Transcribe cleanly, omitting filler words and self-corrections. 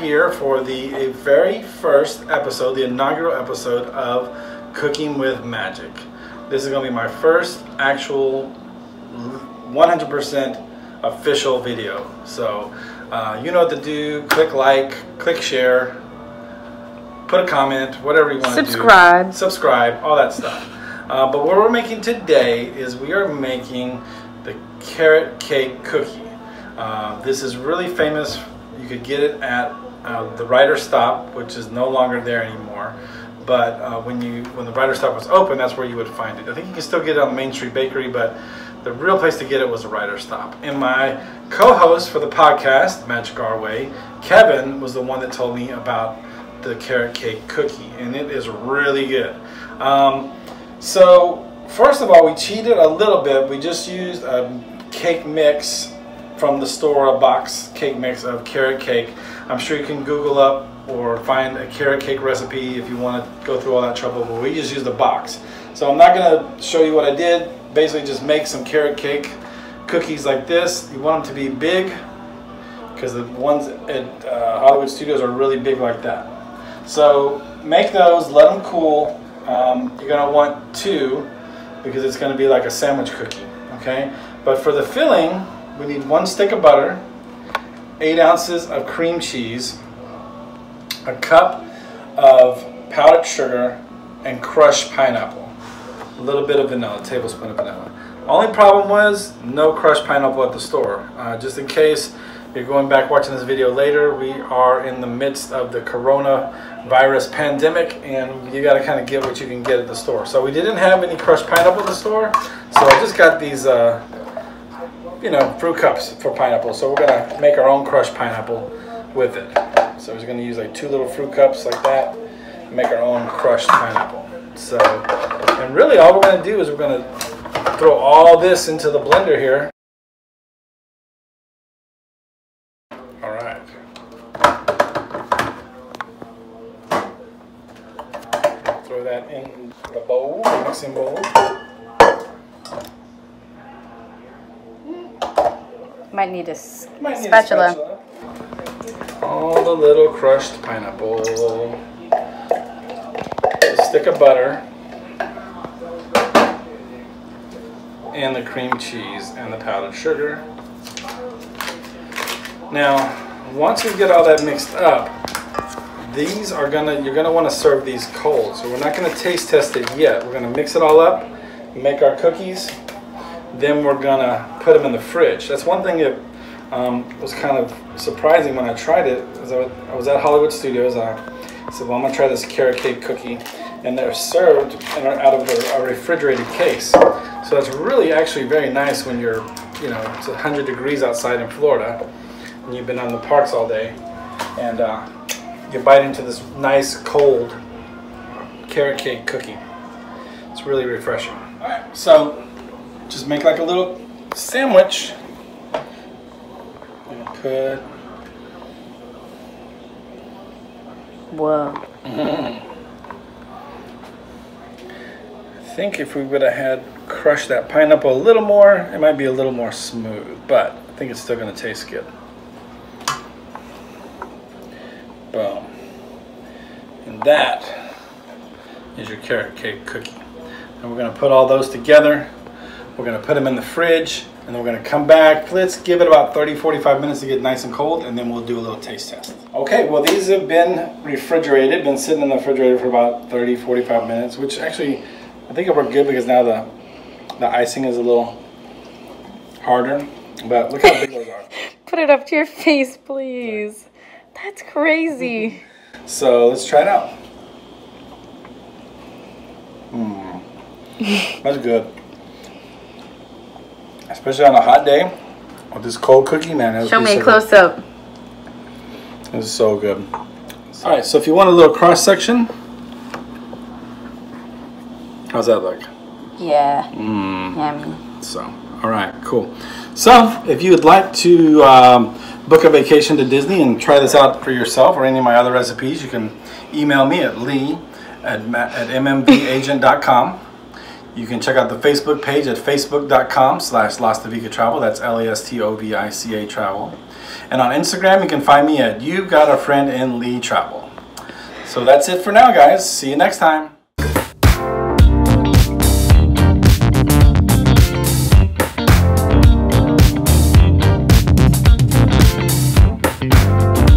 here for the very first episode, the inaugural episode of Cooking with Magic. This is going to be my first actual 100% official video. So you know what to do. Click like, click share, put a comment, whatever you want to do. Subscribe, all that stuff. But what we're making today is we are making the carrot cake cookie. This is really famous. You could get it at the Writer's Stop, which is no longer there anymore. But when the Writer's Stop was open, that's where you would find it. I think you can still get it on Main Street Bakery, but the real place to get it was the Writer's Stop. And my co-host for the podcast, Magic Our Way, Kevin, was the one that told me about the carrot cake cookie, and it is really good. So first of all, we cheated a little bit. We just used a cake mix from the store, a box cake mix of carrot cake. I'm sure you can Google up or find a carrot cake recipe if you want to go through all that trouble, but we just used a box. So I'm not going to show you what I did. Basically just make some carrot cake cookies like this. You want them to be big because the ones at Hollywood Studios are really big like that. So make those, let them cool. You're going to want two because it's going to be like a sandwich cookie, okay? But for the filling, we need 1 stick of butter, 8 ounces of cream cheese, a cup of powdered sugar, and crushed pineapple. A little bit of vanilla, a tablespoon of vanilla. Only problem was no crushed pineapple at the store. Just in case you're going back watching this video later, we are in the midst of the coronavirus pandemic, and you gotta kind of get what you can get at the store. So we didn't have any crushed pineapple at the store, so I just got these you know, fruit cups for pineapple. So we're gonna make our own crushed pineapple with it. So we're just gonna use like 2 little fruit cups like that and make our own crushed pineapple. So, and really all we're gonna do is we're gonna throw all this into the blender here. All right. Throw that in the bowl, mixing bowl. Might need a spatula. All the little crushed pineapple. A stick of butter. And the cream cheese and the powdered sugar. Now, once we get all that mixed up, these are gonna, you're gonna want to serve these cold. So we're not gonna taste test it yet. We're gonna mix it all up, make our cookies. Then we're gonna put them in the fridge. That's one thing that was kind of surprising when I tried it. I was at Hollywood Studios, and I said, well, I'm gonna try this carrot cake cookie. And they're served and are out of a refrigerated case. So that's really actually very nice when you're, you know, it's 100 degrees outside in Florida, and you've been on the parks all day, and you bite into this nice cold carrot cake cookie. It's really refreshing. All right, so just make like a little sandwich. And put. Whoa. I think if we would have had crushed that pineapple a little more, it might be a little more smooth, but I think it's still going to taste good. Boom. And that is your carrot cake cookie. And we're going to put all those together. We're gonna put them in the fridge, and then we're gonna come back. Let's give it about 30, 45 minutes to get nice and cold, and then we'll do a little taste test. Okay, well these have been refrigerated, been sitting in the refrigerator for about 30, 45 minutes, which actually, I think it worked good because now the icing is a little harder, but look how big those are. Put it up to your face, please. That's crazy. So let's try it out. That's good. Especially on a hot day with this cold cookie, man. Show me a close up. This is so good. All right, so if you want a little cross section, how's that look? Yeah. Yummy. So, all right, cool. So, if you would like to book a vacation to Disney and try this out for yourself or any of my other recipes, you can email me at lee@mmbagent.com. You can check out the Facebook page at facebook.com/Lastovica Travel. That's Lastovica Travel. And on Instagram, you can find me at You've Got A Friend in Lee Travel. So that's it for now, guys. See you next time.